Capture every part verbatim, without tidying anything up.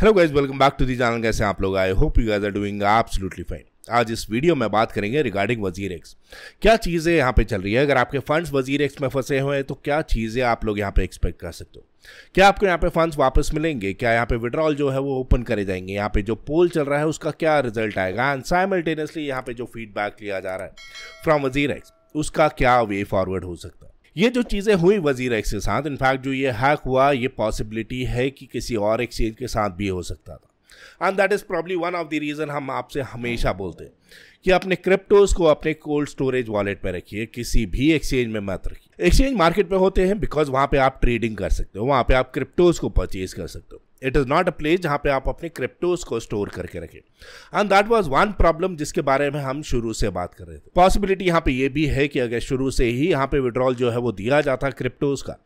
Hello guys, welcome back to the channel. कैसे आप लोग? I hope you guys are doing absolutely fine. आज इस वीडियो में बात करेंगे रिगार्डिंग WazirX। क्या चीज़ें यहाँ पे चल रही है, अगर आपके फंड्स WazirX में फंसे हुए हैं तो क्या चीज़ें आप लोग यहाँ पे एक्सपेक्ट कर सकते हो, क्या आपको यहाँ पे फंड्स वापस मिलेंगे, क्या यहाँ पे विड्रॉल जो है वो ओपन करे जाएंगे, यहाँ पे जो पोल चल रहा है उसका क्या रिजल्ट आएगा, एंड साइमल्टेनियसली यहाँ पे जो फीडबैक लिया जा रहा है फ्रॉम WazirX उसका क्या वे फॉरवर्ड हो सकता है। ये जो चीज़ें हुई WazirX के साथ, इनफैक्ट जो ये हैक हुआ, ये पॉसिबिलिटी है कि किसी और एक्सचेंज के साथ भी हो सकता था। And that is probably one of the reason हम आपसे हमेशा बोलते हैं कि अपने क्रिप्टोज़ को अपने कोल्ड स्टोरेज वॉलेट में रखिए, किसी भी एक्सचेंज में मत रखिए। एक्सचेंज मार्केट में होते हैं बिकॉज वहाँ पे आप ट्रेडिंग कर सकते हो, वहाँ पे आप क्रिप्टोज़ को परचेज कर सकते हो। It is not a place जहाँ पे आप अपने क्रिप्टोज को स्टोर करके रखें। And that was one problem जिसके बारे में हम शुरू से बात कर रहे थे। पॉसिबिलिटी यहाँ पे ये भी है कि अगर शुरू से ही यहाँ पे विड्रॉल जो है वो दिया जाता क्रिप्टोज का,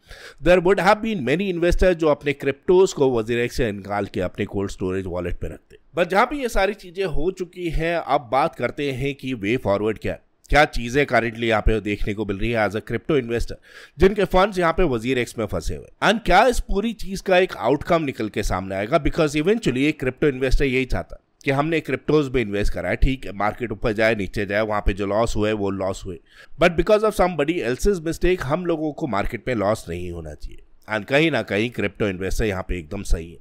there would have been many investors जो अपने क्रिप्टोज को WazirX से निकाल के अपने कोल्ड स्टोरेज वॉलेट में रखते। बट जहाँ पे ये सारी चीज़ें हो चुकी हैं, अब बात करते हैं कि वे फॉरवर्ड क्या है, क्या चीज़ें करेंटली यहाँ पे देखने को मिल रही है एज अ क्रिप्टो इन्वेस्टर जिनके फंड्स यहाँ पे WazirX में फंसे हुए, एंड क्या इस पूरी चीज़ का एक आउटकम निकल के सामने आएगा। बिकॉज इवेंचुअली एक क्रिप्टो इन्वेस्टर यही चाहता है कि हमने क्रिप्टोज में इन्वेस्ट करा है, ठीक है मार्केट ऊपर जाए नीचे जाए, वहाँ पे जो लॉस हुए वो लॉस हुए, but because of somebody else's mistake हम लोगों को मार्केट में लॉस नहीं होना चाहिए। एंड कहीं ना कहीं क्रिप्टो इन्वेस्टर यहाँ पे एकदम सही है।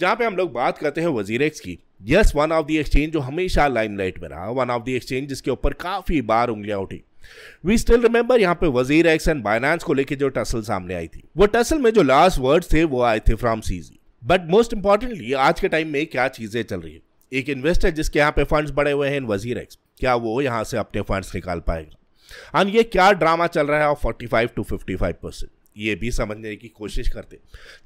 जहाँ पे हम लोग बात करते हैं WazirX की, yes one of the exchange जो हमेशा लाइमलाइट में रहा, वन ऑफ द एक्सचेंज जिसके ऊपर काफ़ी बार उंगलियां उठी। वी स्टिल रिमेंबर यहाँ पे WazirX एंड Binance को लेके जो टसल सामने आई थी, वो टसल में जो लास्ट वर्ड्स थे वो आए थे from CG. But most importantly आज के टाइम में क्या चीज़ें चल रही है, एक इन्वेस्टर जिसके यहाँ पे फंड्स बढ़े हुए हैं इन WazirX, क्या वो यहाँ से अपने फंड्स निकाल पाएगा, एंड ये क्या ड्रामा चल रहा है of forty five to fifty five percent ये भी समझने की कोशिश करते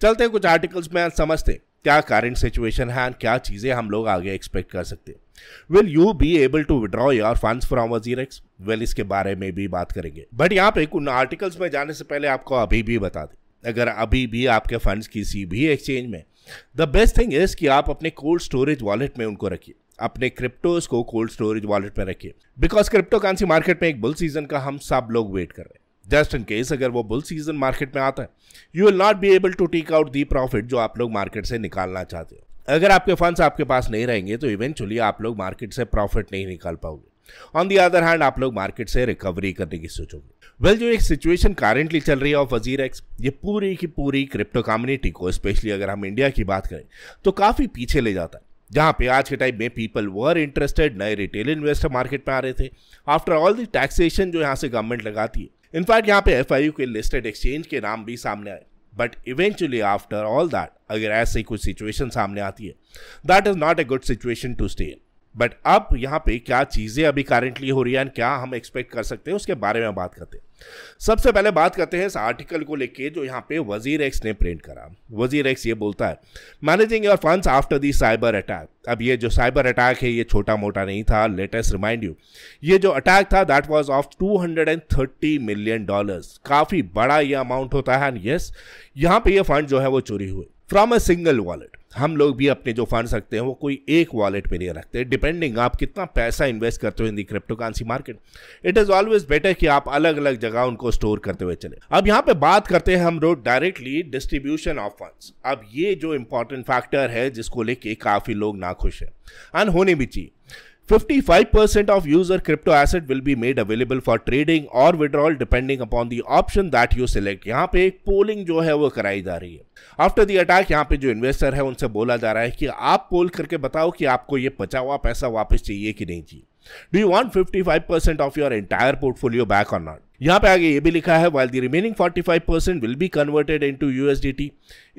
चलते हैं कुछ आर्टिकल्स में, समझते हैं क्या करंट सिचुएशन है एंड क्या चीज़ें हम लोग आगे एक्सपेक्ट कर सकते हैं। Will you be able to withdraw your funds from WazirX? Well इसके बारे में भी बात करेंगे। बट यहाँ पे उन आर्टिकल्स में जाने से पहले आपको अभी भी बता दें, अगर अभी भी आपके फंड्स किसी भी एक्सचेंज में, द बेस्ट थिंग इज कि आप अपने कोल्ड स्टोरेज वॉलेट में उनको रखिए, अपने क्रिप्टोज को कोल्ड स्टोरेज वॉलेट में रखिए। बिकॉज क्रिप्टो करेंसी मार्केट में एक बुल सीजन का हम सब लोग वेट कर रहे हैं। जस्ट इन केस अगर वो बुल सीजन मार्केट में आता है, you will not be able to take out the profit जो आप लोग मार्केट से निकालना चाहते हो। अगर आपके फंड्स आपके पास नहीं रहेंगे तो इवेंचुअली आप लोग मार्केट से प्रॉफिट नहीं निकाल पाओगे। ऑन दी अदर हैंड आप लोग मार्केट से रिकवरी करने की सोचोगे। वेल well, जो एक सिचुएशन करेंटली चल रही है ऑफ WazirX, ये पूरी की पूरी क्रिप्टो कम्युनिटी को, स्पेशली अगर हम इंडिया की बात करें तो काफ़ी पीछे ले जाता है। जहाँ पे आज के टाइम में पीपल वर इंटरेस्टेड, नए रिटेल इन्वेस्टर मार्केट में आ रहे थे आफ्टर ऑल द टैक्सेशन जो यहाँ से गवर्नमेंट लगाती है। इनफैक्ट यहाँ पे एफ आई यू के लिस्टेड एक्सचेंज के नाम भी सामने आए, but eventually after all that अगर ऐसी कुछ सिचुएशन सामने आती है, that is not a good situation to stay in. But अब यहाँ पे क्या चीज़ें अभी करेंटली हो रही हैं, क्या हम एक्सपेक्ट कर सकते हैं, उसके बारे में बात करते हैं। सबसे पहले बात करते हैं इस आर्टिकल को लेके जो यहाँ पे WazirX ने प्रिंट करा। WazirX ये बोलता है, managing your funds after the cyber attack. अब ये जो साइबर अटैक है ये छोटा मोटा नहीं था, लेटेस्ट रिमाइंड यू ये जो अटैक था that was of two hundred thirty million dollars, काफ़ी बड़ा ये अमाउंट होता है। एंड येस यहाँ पे ये फंड जो है वो चोरी हुए फ्रॉम अ सिंगल वॉलेट। हम लोग भी अपने जो फंड्स रखते हैं वो कोई एक वॉलेट में नहीं रखते, डिपेंडिंग आप कितना पैसा इन्वेस्ट करते हो in the crypto currency market. It is always better कि आप अलग अलग जगह उनको स्टोर करते हुए चले। अब यहाँ पे बात करते हैं हम लोग डायरेक्टली डिस्ट्रीब्यूशन ऑफ फंड्स। अब ये जो इम्पॉर्टेंट फैक्टर है जिसको लेके काफ़ी लोग नाखुश हैं, एंड होने भी चाहिए। fifty-five percent of user crypto asset will be made available for trading or withdrawal depending upon the option that you select। यहाँ पे एक पोलिंग जो है वो कराई जा रही है आफ्टर दी अटैक। यहाँ पे जो इन्वेस्टर है उनसे बोला जा रहा है कि आप पोल करके बताओ कि आपको ये बचा हुआ पैसा वापस चाहिए कि नहीं चाहिए। Do you want fifty-five percent of your entire portfolio back और नॉट? यहाँ पे आगे ये भी लिखा है, while the remaining forty-five percent will be converted into U S D T,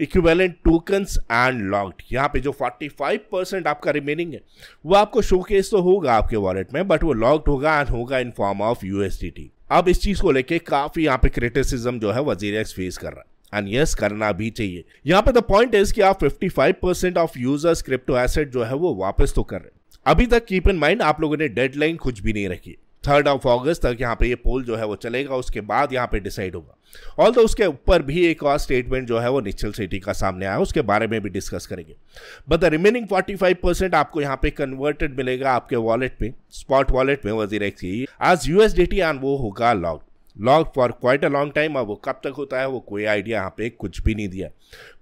equivalent tokens and locked। यहाँ पे जो forty-five percent आपका रिमेनिंग है वो आपको शोकेस तो होगा आपके वॉलेट में, बट वो लॉक्ड होगा एंड होगा in form of U S D T। अब इस चीज़ को लेके काफ़ी यहाँ पे क्रिटिसिज्म जो है WazirX फेस कर रहा है, एंड यस करना भी चाहिए। यहाँ पे द पॉइंट इज कि आप fifty-five percent of users crypto asset जो है वो वापस तो कर रहे हैं। अभी तक कीप इन माइंड आप लोगों ने डेडलाइन कुछ भी नहीं रखी, थर्ड ऑफ अगस्त तक यहाँ पे ये पोल जो है वो चलेगा, उसके बाद यहाँ पे डिसाइड होगा। ऑल तो उसके ऊपर भी एक और स्टेटमेंट जो है वो निश्चल शेट्टी का सामने आया, उसके बारे में भी डिस्कस करेंगे। But the remaining forty-five percent आपको यहाँ पे कन्वर्टेड मिलेगा आपके वॉलेट पे, स्पॉट वॉलेट में WazirX की as U S D T, and वो होगा locked. Long for quite a long time. अब वो कब तक होता है वो कोई आइडिया यहाँ पे कुछ भी नहीं दिया,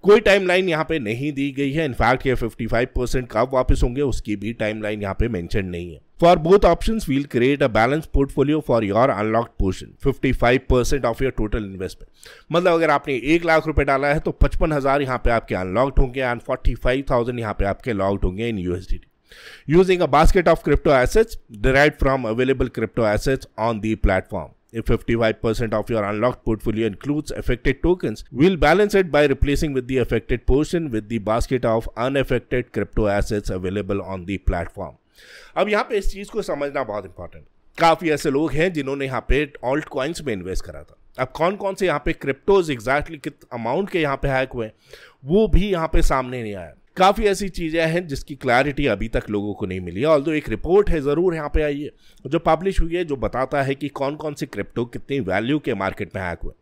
कोई टाइमलाइन यहाँ पे नहीं दी गई है। इनफैक्ट ये पचपन परसेंट कब वापस होंगे उसकी भी टाइमलाइन यहाँ पे मेंशन नहीं है। For both options will create a balance portfolio for your unlocked portion पचपन percent of your total investment. मतलब अगर आपने एक लाख रुपए डाला है तो पचपन हज़ार यहाँ पे आपके अनलॉक्ड होंगे एंड फोर्टी फाइव थाउजेंड यहाँ पे आपके लॉक्ड होंगे in USDT using a basket of crypto assets derived from available crypto assets on the platform. If fifty-five percent of your unlocked portfolio includes affected tokens, we'll balance it by replacing with the affected portion with the basket of unaffected crypto assets available on the platform. अब यहाँ पे इस चीज़ को समझना बहुत important है। काफ़ी ऐसे लोग हैं जिन्होंने यहाँ पे ऑल्ट कॉइन्स में इन्वेस्ट करा था। अब कौन कौन से यहाँ पे क्रिप्टोज एग्जैक्टली कित अमाउंट के यहाँ पे हैक हुए वो भी यहाँ पे सामने नहीं आया। काफ़ी ऐसी चीज़ें हैं जिसकी क्लैरिटी अभी तक लोगों को नहीं मिली है। ऑल्दो एक रिपोर्ट है ज़रूर यहाँ पे आई है जो पब्लिश हुई है जो बताता है कि कौन कौन से क्रिप्टो कितनी वैल्यू के मार्केट में हैक हुए।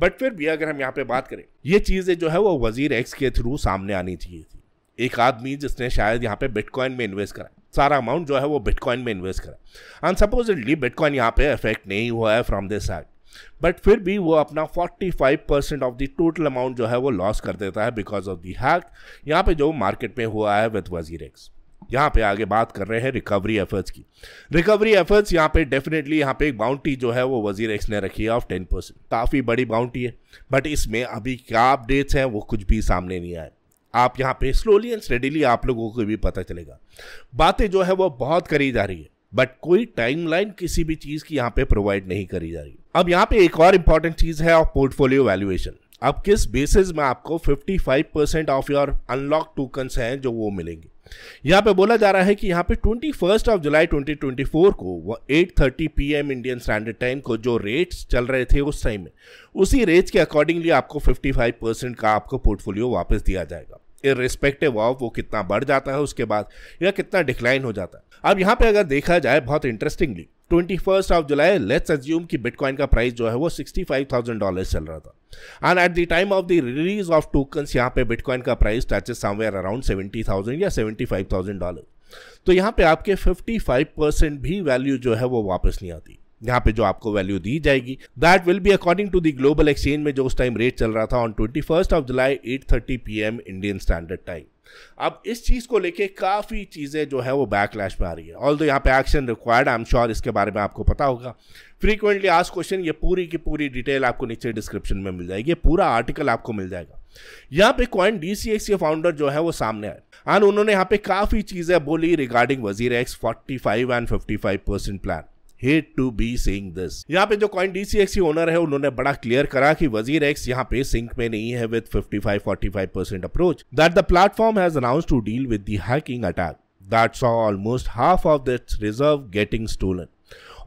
बट फिर भी अगर हम यहाँ पे बात करें ये चीज़ें जो है वो वजीर एक्स के थ्रू सामने आनी चाहिए थी। एक आदमी जिसने शायद यहाँ पे बिटकॉइन में इन्वेस्ट करा, सारा अमाउंट जो है वो बिटकॉइन में इन्वेस्ट करा एंड सपोजली बिटकॉइन यहाँ पे अफेक्ट नहीं हुआ है फ्रॉम दिस साइड, बट फिर भी वो अपना पैंतालीस percent of the total amount जो है वो लॉस कर देता है बिकॉज ऑफ द हैक यहाँ पे जो मार्केट में हुआ है विद WazirX। यहाँ पे आगे बात कर रहे हैं रिकवरी एफर्ट्स की। रिकवरी एफर्ट्स यहाँ पे डेफिनेटली यहाँ पे एक बाउंटी जो है वो WazirX ने रखी है ऑफ टेन परसेंट। काफ़ी बड़ी बाउंटी है बट इसमें अभी क्या अपडेट्स हैं वो कुछ भी सामने नहीं आए। आप यहाँ पे स्लोली एंड स्टेडीली आप लोगों को भी पता चलेगा। बातें जो है वो बहुत करी जा रही है बट कोई टाइमलाइन किसी भी चीज़ की यहाँ पे प्रोवाइड नहीं करी जा रही। अब यहाँ पे एक और इम्पॉर्टेंट चीज़ है ऑफ पोर्टफोलियो वैल्यूएशन। अब किस बेसिस में आपको पचपन percent of your unlock tokens हैं जो वो मिलेंगे। यहाँ पे बोला जा रहा है कि यहाँ पे twenty first of July twenty twenty four को eight thirty P M Indian standard time को जो रेट्स चल रहे थे उस टाइम में उसी रेट्स के अकॉर्डिंगली आपको पचपन परसेंट का आपको पोर्टफोलियो वापस दिया जाएगा इररिस्पेक्टिव ऑफ वो कितना बढ़ जाता है उसके बाद या कितना डिक्लाइन हो जाता है। अब यहाँ पे अगर देखा जाए बहुत interestingly twenty first of July let's assume कि बिटकॉइन का प्राइस जो है वो सिक्सटी फाइव थाउजेंड डॉलर चल रहा था and at the time of the release of tokens यहाँ पे बिटकॉइन का price touches somewhere around seventy thousand या सेवेंटी फाइव थाउजेंड डॉलर। तो यहाँ पे आपके पचपन परसेंट भी वैल्यू जो है वो वापस नहीं आती। यहाँ पे जो आपको वैल्यू दी जाएगी that will be according to the global exchange में जो उस टाइम रेट चल रहा था on twenty first of July at thirty P M Indian standard time. अब इस चीज़ को लेके काफ़ी चीज़ें जो है वो बैकलैश में आ रही है। ऑल्दो यहाँ पे action required I am sure इसके बारे में आपको पता होगा। फ्रीक्वेंटली आस्क्ड क्वेश्चन ये पूरी की पूरी डिटेल आपको नीचे डिस्क्रिप्शन में मिल जाएगी, पूरा आर्टिकल आपको मिल जाएगा। यहाँ पे कॉइन डी सी एक्स के फाउंडर जो है वो सामने आए एंड उन्होंने यहाँ पे काफ़ी चीज़ें बोली regarding WazirX forty five and fifty five percent plan. Hate to be saying this. यहाँ पे जो CoinDCX की ओनर है उन्होंने बड़ा क्लियर करा कि WazirX यहाँ पे सिंक में नहीं है with fifty five forty five percent approach that the platform has announced to deal with the hacking attack that saw almost half of that's reserve getting stolen.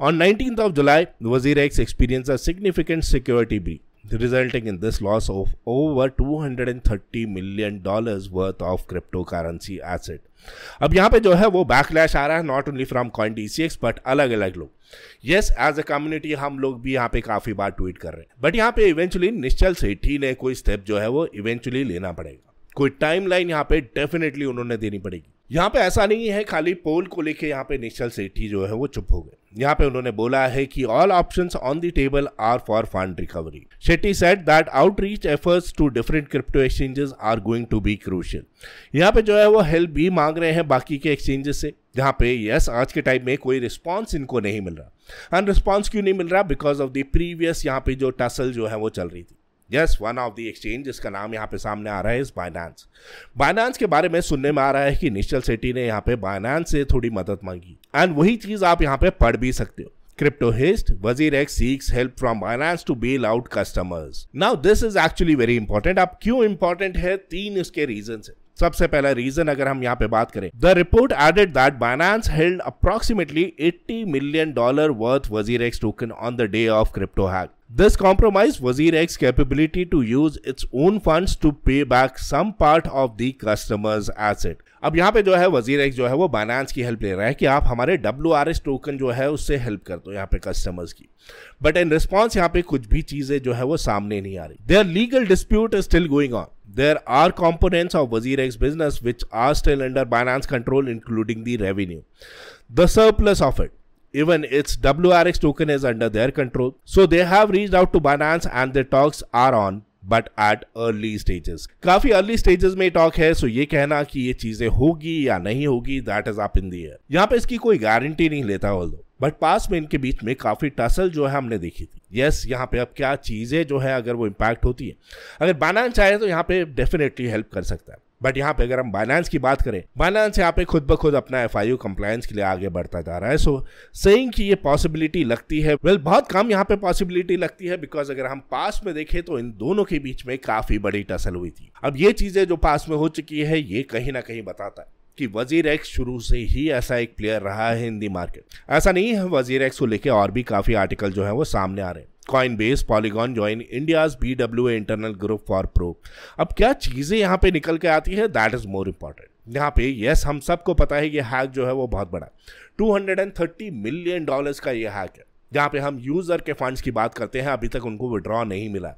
On nineteenth of July WazirX experience a significant security breach resulting in this loss of over two hundred thirty million dollars worth of crypto currency asset. अब यहाँ पे जो है वो backlash आ रहा है not only from CoinDCX but अलग अलग लोग। यस एज अ कम्युनिटी हम लोग भी यहाँ पे काफ़ी बार ट्वीट कर रहे हैं बट यहाँ पे इवेंचुअली निश्चल सेठी ने कोई स्टेप जो है वो इवेंचुअली लेना पड़ेगा। कोई टाइमलाइन यहाँ पे डेफिनेटली उन्होंने देनी पड़ेगी। यहाँ पे ऐसा नहीं है खाली पोल को लेके यहाँ पे निश्चल सेठी जो है वो चुप हो गए। यहाँ पे उन्होंने बोला है कि all options on the table are for fund recovery. Shetty said that outreach efforts to different crypto exchanges are going to be crucial. यहाँ पे जो है वो हेल्प भी मांग रहे हैं बाकी के एक्सचेंजेस से जहाँ पे यस आज के टाइम में कोई रिस्पॉन्स इनको नहीं मिल रहा। एंड रिस्पॉन्स क्यों नहीं मिल रहा बिकॉज ऑफ द प्रीवियस यहाँ पे जो टसल जो है वो चल रही थी। Yes one of the exchange जिसका नाम यहाँ पे सामने आ रहा है इस Binance। Binance के बारे में सुनने में आ रहा है कि निश्चल सेठी ने यहाँ पे Binance से थोड़ी मदद मांगी एंड वही चीज़ आप यहाँ पे पढ़ भी सकते हो। Crypto heist WazirX seeks help from Binance to bail out customers. Now this is actually very important. अब क्यों इंपॉर्टेंट है तीन इसके रीजन है। सबसे पहला रीजन अगर हम यहाँ पे बात करें the report added that Binance held approximately eighty million dollar worth WazirX token on the day of crypto hack. This compromised WazirX capability to use its own funds to pay back some part of the customer's asset. अब यहाँ पे जो है WazirX जो है वो Binance की help ले रहा है कि आप हमारे W R X टोकन जो है उससे हेल्प कर दो यहाँ पे कस्टमर्स की। बट इन रिस्पॉन्स यहाँ पे कुछ भी चीज़ें जो है वो सामने नहीं आ रही। There legal dispute is still going on. There are components of WazirX business which are still under Binance control including the revenue the surplus of it Even its W R X token is under their control. So they have reached out to Binance and their talks are on, but at early stages. काफी early stages में talk है, so ये कहना कि ये चीजें होगी या नहीं होगी, that is up in the air. यहाँ पे इसकी कोई गारंटी नहीं लेता although. बट पास में इनके बीच में काफी टसल जो है हमने देखी थी. यस yes, यहाँ पे अब क्या चीजें जो है अगर वो इम्पैक्ट होती है, अगर Binance चाहे तो यहाँ पे डेफिनेटली हेल्प कर सकता है. बट यहाँ पे अगर हम Binance की बात करें, Binance यहाँ पे खुद ब खुद अपना एफ आई यू कम्प्लायंस के लिए आगे बढ़ता जा रहा है. सो so, सेइंग कि ये पॉसिबिलिटी लगती है, वेल well, बहुत कम यहाँ पे पॉसिबिलिटी लगती है, बिकॉज अगर हम पास में देखें तो इन दोनों के बीच में काफी बड़ी टसल हुई थी. अब ये चीजें जो पास में हो चुकी है ये कहीं ना कहीं बताता है कि WazirX शुरू से ही ऐसा एक प्लेयर रहा है इन दी मार्केट. ऐसा नहीं है, WazirX को लेके और भी काफी आर्टिकल जो है वो सामने आ रहे हैं. Coinbase, Polygon join India's B W A internal group for Pro. अब क्या चीजें यहाँ पे निकल के आती है, that is more important. यहाँ पे यस हम सबको पता है ये हैक जो है वो बहुत बड़ा, two hundred thirty million dollars का ये हैक है, जहाँ पे हम यूजर के फंड्स की बात करते हैं. अभी तक उनको विड्रॉ नहीं मिला.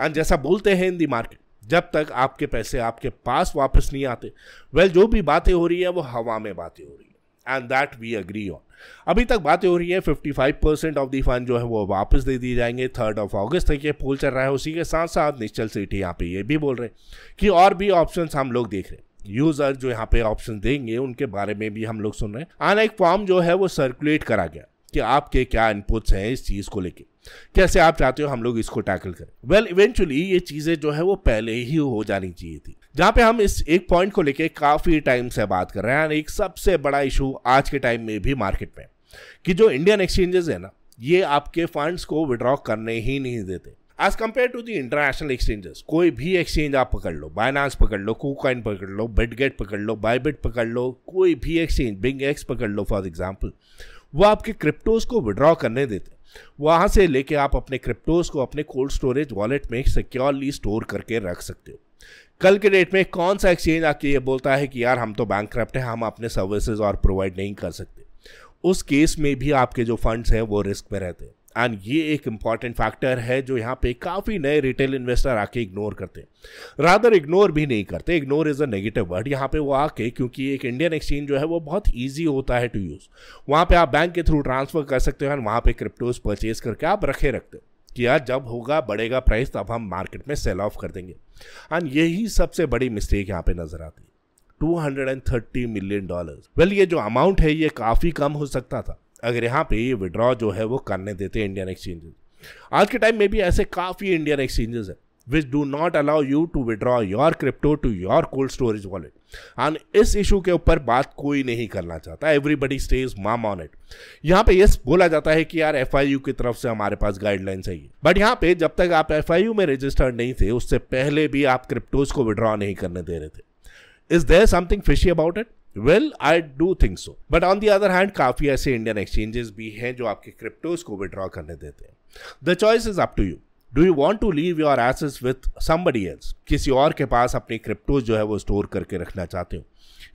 एंड जैसा बोलते हैं इन दी मार्केट, जब तक आपके पैसे आपके पास वापस नहीं आते, वेल well, जो भी बातें हो रही है वो हवा में बातें हो रही है. And that we agree on. अभी तक बातें हो रही है fifty five percent of the fund जो है वो वापस दे दिए जाएंगे. थर्ड ऑफ अगस्त तक ये पोल चल रहा है. उसी के साथ साथ निश्चल सेठी यहाँ पे ये भी बोल रहे हैं कि और भी ऑप्शंस हम लोग देख रहे हैं. यूजर जो यहाँ पे ऑप्शन देंगे उनके बारे में भी हम लोग सुन रहे हैं. एंड एक फॉर्म जो है वो सर्कुलेट करा गया कि आपके क्या इनपुट्स हैं इस चीज़ को लेके, कैसे आप चाहते हो हम लोग इसको टैकल करें. वेल इवेंचुअली ये चीज़ें जो है वो पहले ही हो जानी चाहिए थी. जहाँ पे हम इस एक पॉइंट को लेके काफ़ी टाइम से बात कर रहे हैं. एक सबसे बड़ा इशू आज के टाइम में भी मार्केट में कि जो इंडियन एक्सचेंजेस है ना, ये आपके फंड्स को विड्रॉ करने ही नहीं देते as compare to the international exchanges. कोई भी एक्सचेंज आप पकड़ लो, Binance पकड़ लो, KuCoin पकड़ लो, बिटगेट पकड़ लो, बायबिट पकड़ लो, कोई भी एक्सचेंज बिंग एक्स पकड़ लो फॉर एग्जाम्पल, वो आपके क्रिप्टोज को विड्रॉ करने देते. वहाँ से लेके आप अपने क्रिप्टोज को अपने कोल्ड स्टोरेज वॉलेट में सिक्योरली स्टोर करके रख सकते हो. कल के डेट में कौन सा एक्सचेंज आके ये बोलता है कि यार हम तो बैंकक्रप्ट हैं, हम अपने सर्विसेज और प्रोवाइड नहीं कर सकते, उस केस में भी आपके जो फंड्स हैं वो रिस्क में रहते हैं. एंड ये एक इम्पॉर्टेंट फैक्टर है जो यहाँ पे काफ़ी नए रिटेल इन्वेस्टर आके इग्नोर करते हैं. रादर इग्नोर भी नहीं करते, ignore is a negative word. यहाँ पे वो आके, क्योंकि एक इंडियन एक्सचेंज जो है वो बहुत इजी होता है टू यूज़, वहाँ पे आप बैंक के थ्रू ट्रांसफ़र कर सकते हो एंड वहाँ पे क्रिप्टोज परचेज करके आप रखे रखते हो कि यार जब होगा बढ़ेगा प्राइस तब हम मार्केट में सेल ऑफ कर देंगे. एंड यही सबसे बड़ी मिस्टेक यहाँ पे नज़र आती है. Two hundred thirty million dollars, well ये जो अमाउंट है ये काफ़ी कम हो सकता था अगर यहाँ पे ये विड्रॉ जो है वो करने देते इंडियन एक्सचेंजेस. आज के टाइम में भी ऐसे काफ़ी इंडियन एक्सचेंजेस हैं which do not allow you to withdraw your crypto to your cold storage wallet. And इस इशू के ऊपर बात कोई नहीं करना चाहता. Everybody stays mum on it. यहाँ पे यस बोला जाता है कि यार एफ आई यू की तरफ से हमारे पास गाइडलाइन चाहिए, बट यहाँ पे जब तक आप एफ आई यू में रजिस्टर्ड नहीं थे उससे पहले भी आप क्रिप्टोज को विड्रॉ नहीं करने दे रहे थे. Is there something fishy about it? Well I do think so. But on the other hand काफ़ी ऐसे इंडियन एक्सचेंजेस भी हैं जो आपके क्रिप्टोज को विड्रॉ करने देते हैं. The choice is up to you. Do you want to leave your assets with somebody else? किसी और के पास अपने क्रिप्टोज जो है वो स्टोर करके रखना चाहते हो,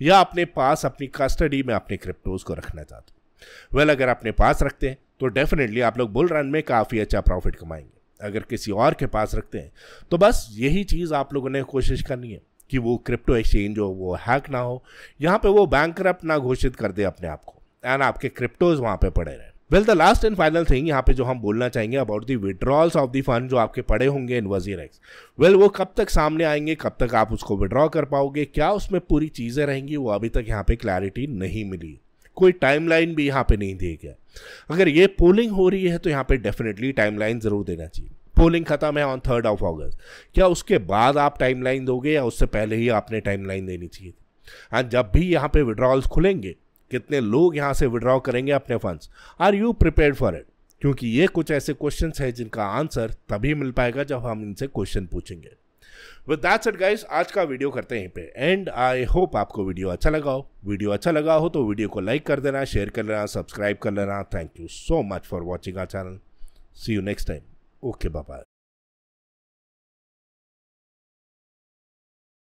या अपने पास अपनी कस्टडी में अपने क्रिप्टोज को रखना चाहते हो? वेल well, अगर अपने पास रखते हैं तो डेफिनेटली आप लोग बुल रन में काफ़ी अच्छा प्रॉफिट कमाएंगे. अगर किसी और के पास रखते हैं तो बस यही चीज़ आप लोगों ने कोशिश करनी है कि वो क्रिप्टो एक्सचेंज हो वो हैक ना हो, यहाँ पे वो बैंकक्रप्ट ना घोषित कर दे अपने आप को, एंड आपके क्रिप्टोज वहाँ पे पड़े रहे. Well the last and final thing यहाँ पे जो हम बोलना चाहेंगे about the withdrawals of the fund जो आपके पड़े होंगे इन WazirX. वेल well, वो कब तक सामने आएंगे, कब तक आप उसको विड्रॉ कर पाओगे, क्या उसमें पूरी चीज़ें रहेंगी, वो अभी तक यहाँ पर क्लैरिटी नहीं मिली. कोई टाइमलाइन भी यहाँ पर नहीं दी गया. अगर ये पोलिंग हो रही है तो यहाँ पर डेफिनेटली टाइमलाइन ज़रूर देना चाहिए. पोलिंग खत्म है ऑन थर्ड ऑफ अगस्त, क्या उसके बाद आप टाइमलाइन दोगे या उससे पहले ही आपने टाइमलाइन देनी चाहिए? हाँ, जब भी यहाँ पे विड्रॉल्स खुलेंगे कितने लोग यहाँ से विड्रॉ करेंगे अपने funds? Are you prepared for it? क्योंकि ये कुछ ऐसे क्वेश्चंस हैं जिनका आंसर तभी मिल पाएगा जब हम इनसे क्वेश्चन पूछेंगे. विद दैट्स इट गाइस, आज का वीडियो करते हैं पे एंड. आई होप आपको वीडियो अच्छा लगा हो. वीडियो अच्छा लगा हो तो वीडियो को लाइक कर देना, शेयर कर लेना, सब्सक्राइब कर लेना. Thank you so much for watching our channel. See you next time. Okay bye.